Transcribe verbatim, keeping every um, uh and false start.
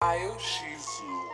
아유, 시수.